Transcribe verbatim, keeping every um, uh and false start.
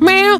Meow.